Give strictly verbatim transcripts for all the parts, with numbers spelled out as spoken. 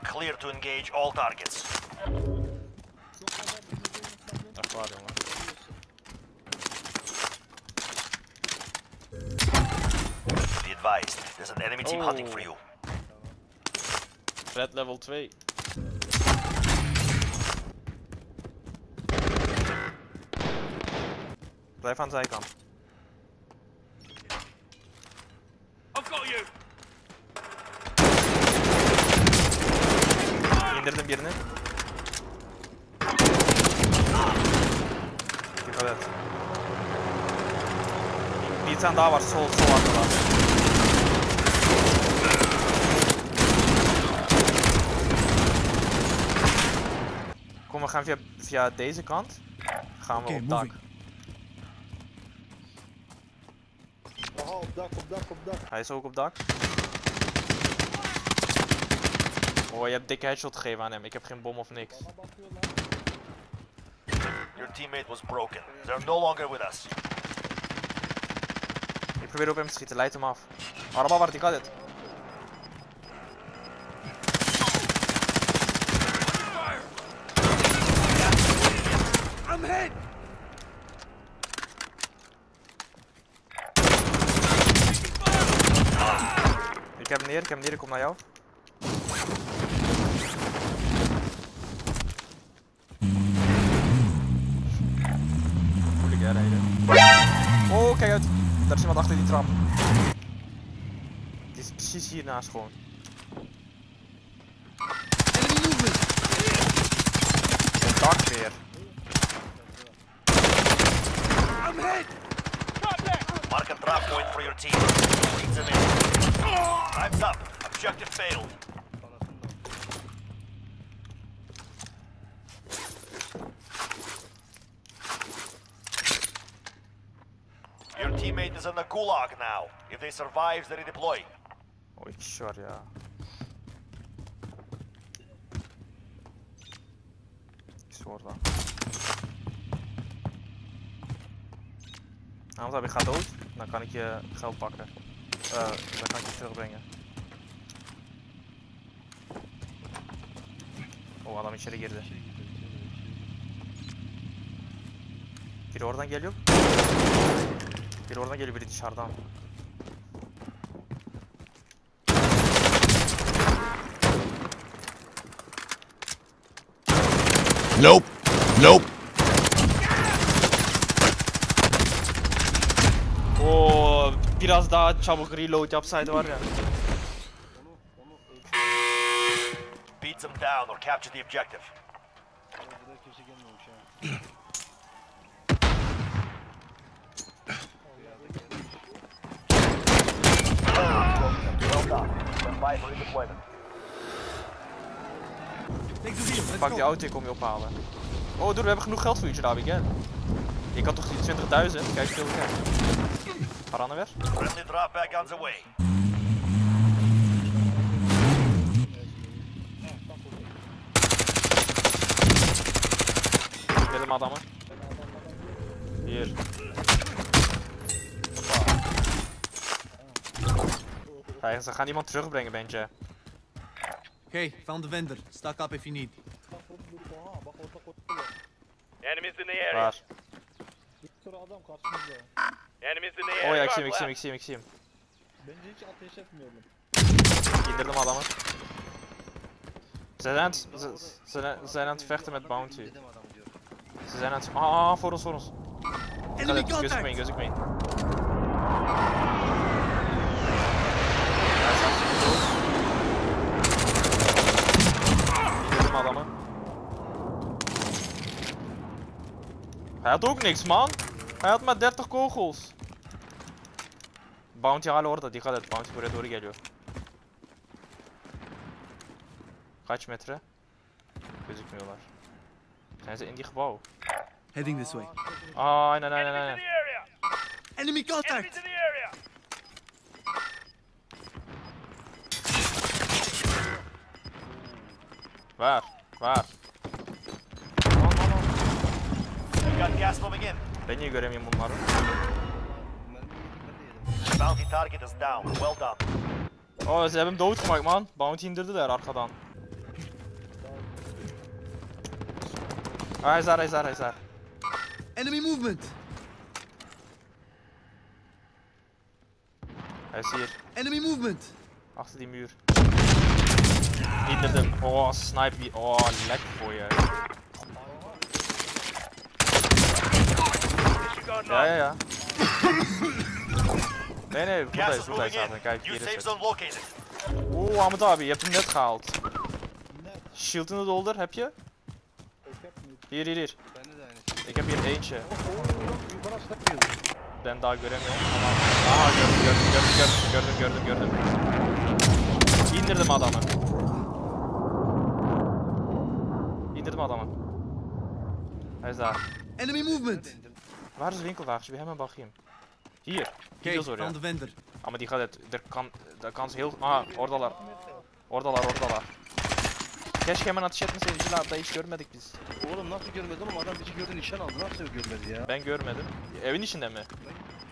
You're clear to engage all targets. Be advised, there's an enemy team oh. hunting for you. Threat level two. Blijf aan de zijkant. I've got you. İndirdim birini. Evet. Bir tane daha var sol sol arkada. Kom, we gaan via, via deze kant. Gaan we okay, op dak. Moving. Op dak, op dak. Hij is ook op dak. Oh, je hebt dikke headshot gegeven aan hem. Ik heb geen bom of niks. Your teammate was broken. They're no longer with us. Ik probeer op hem te schieten. Leid hem af. Araba var, dikkat et. I'm hit. Ik heb hem neer, ik heb hem neer, ik kom naar jou. Moeilijk hè, rijden. Oh, kijk uit. Daar is iemand achter die trap. Die is precies hiernaast gewoon. Dak weer. I'm hit! Mark a drop point for your team. Time's up. Objective failed. Your teammate is in the gulag now. If they survive, they redeploy. Oh, sure, yeah. Sure. Anders heb ik gaat dood, dan kan ik je geld pakken. Uh, dan kan ik je terugbrengen. O adam içeri girdi. Biri oradan geliyor. Biri oradan geliyor, biri dışarıdan. Nope. Nope. Oo, biraz daha çabuk reload yapsaydı var ya. Beat them down or capture the objective. Pak die auto, ik kom je ophalen. Oh, dude, we hebben genoeg geld voor u, Jarabi. Ik had toch die twintigduizend? Kijk, veel geld. Paran ver. Friendly drop back on the way. Benim adamı. Hier. Kijk, ze gaan iemand terugbrengen, bentje. Okay, found the vendor. Stack up if you need. Enemies in the area. Var. Oh ja, ik zie hem, ik zie hem, ik zie hem, ik zie hem. Bence hiç ateş etmiyorum. İndirdim adamı. Ze zijn aan het, ze, ze, ze zijn aan het vechten met Bounty. Ze zijn aan het... Ah, voor ons, voor ons. Göz ik meen, göz ik meen. İndirdim adamı. Hij had ook niks, man. Hij had maar dertig kogels. Bounty halen orada, dikkat et. Bounty buraya doğru geliyor. Kaç metre? Gözükmüyorlar. Zijn ze in die gebouw? Heading this way. Ah, nee, nee, nee, nee. Enemy contact! Waar? Waar? Ben niye göremiyorum bunları? Bounty target is down. Well done. Oh, ze hebben hem doodgemaakt, man. Bounty indirdiler arkadan. Oh, hij is daar, hij is daar, hij is daar. Enemy movement. Hij is hier. Enemy movement. Achter die muur. Niet met hem. Oh, snipe die. Oh, lekker voor je. Ja, ja, ja. Nee, nee, goed hij is, goed hij is. Kijk, hier is het. Oeh, Amadabi, je hebt hem net gehaald. Shield in de holder, heb je? Hier, hier, hier. Ik heb hier eentje. Ben daar, Gurem. Ah, Gurem, Gurem, Gurem, Gurem, Gurem. İndirdim adamı. İndirdim adamı. Hij is daar. Enemy movement! Waar is het winkelwagentje? Bij hem en Bachim. Hier. Hier, sorry. Aan de vendor. Ah, maar die gaat het. Er kan, de kans heel. Ah, oradalar. Oradalar, oradalar. Keşke hemen ateş etmeseydi abi, hiç görmedik biz. Oğlum nasıl görmedin oğlum, adam bizi gördü nişan aldı, nasıl görmedi ya? Ben görmedim. Evin içinde mi? Ben,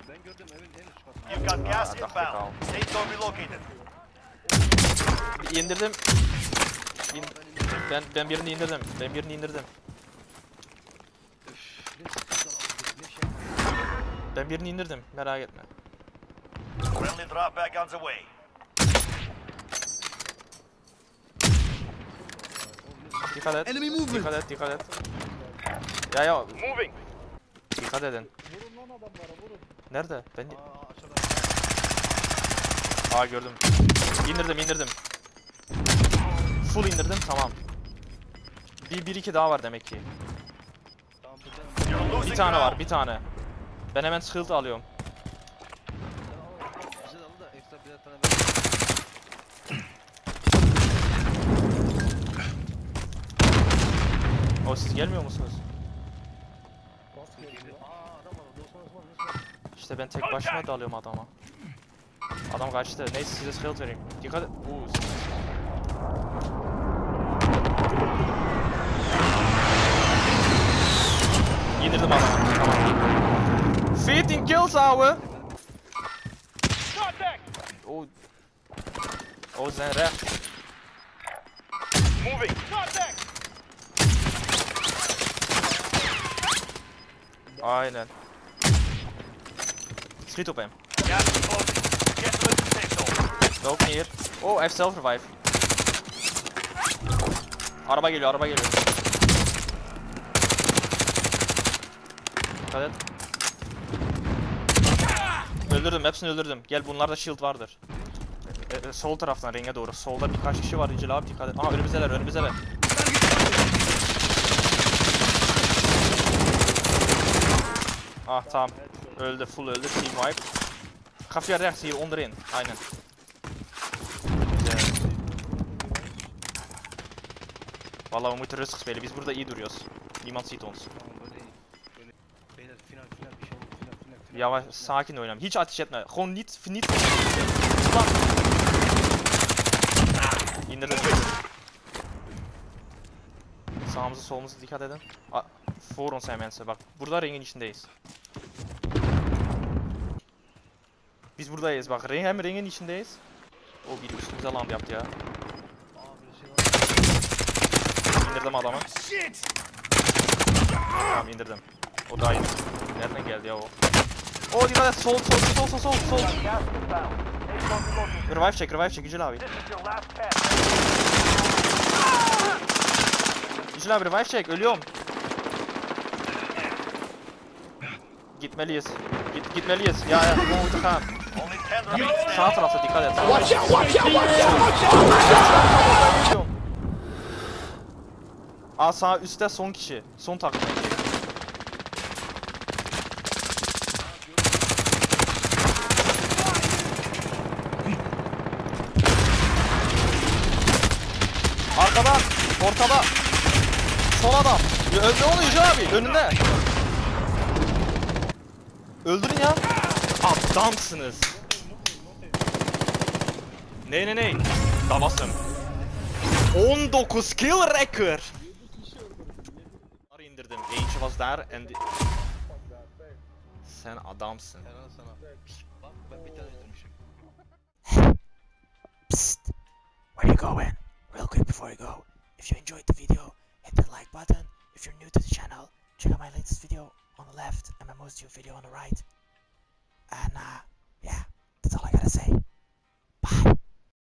ben gördüm evin en üst katında. You've got gas inbound. Safe zone relocated. İndirdim. İn... Ben, ben birini indirdim. Ben birini indirdim. Ben birini indirdim, merak etme. Friendly drop back on the way. Dikkat et. Enemy movement. Dikkat et, dikkat et. Ya ya. Moving. Dikkat edin. Vurun lan adamlara, vurun. Nerede? Ben Aa, Aa gördüm. İndirdim, indirdim. Full indirdim, tamam. Bir bir iki daha var demek ki. Bir tane var, bir tane. Ben hemen shield alıyorum. O siz gelmiyor musunuz? İşte ben tek başıma dalıyorum adama. Adam kaçtı. Neyse size shield vereyim. Dikkat et. Uuu. İndirdim adamı. Tamam. veertien kills ouwe. Oh. Oh, zijn recht. Moving. Aynen. Schiet op hem. Ja, loop neer. Oh, hij heeft zelf revive. Araba geliyor, araba geliyor. Dikkat et. Öldürdüm, hepsini öldürdüm. Gel, bunlarda shield vardır. E, e, sol taraftan ringe doğru. Solda birkaç kişi var, Ricil abi dikkat et. Aha, önümüzdeler, önümüzdeler. Ah, tamam. Öldü, full öldü. Team wipe. Kafya rechts hier onderin. Aynen. Güzel. Vallahi we moeten rustig spelen. Biz burada iyi duruyoruz. Niemand ziet ons. Yavaş, sakin oynayalım. Hiç ateş etme. Gewoon niet, niet. İndirdim. Sağımıza solumuza dikkat edin. A Voor ons zijn mensen. Bak, burada ringin içindeyiz. Biz buradayız. Bak, ring, hem ringin içindeyiz. O bir üstümüze land yaptı ya. İndirdim adamı. Tamam, indirdim. O da iyi. Nereden geldi ya o? O dikkat et. Sol, sol, sol, sol, sol, sol. Revive çek, revive çek. Yücel abi. Yücel abi revive çek. Ölüyorum. Gitmeliyiz. Git, gitmeliyiz. Ya ya, we moeten gaan. Sağ tarafta dikkat et. Watch out, watch out, watch out. Aa, sağ üstte son kişi. Son takım. Arkadan, ortada. Sol adam. Önde onu Yüce abi, önünde. Öldürün ya. Adamsınız. Ne ne ne? Davasım. on dokuz kill record. İndirdim. Eentje was daar en sen adamsın. Psst. Where you going? Real quick before you go. If you enjoyed the video, hit the like button. If you're new to the channel, check out my latest video on the left and my most viewed video on the right. And uh,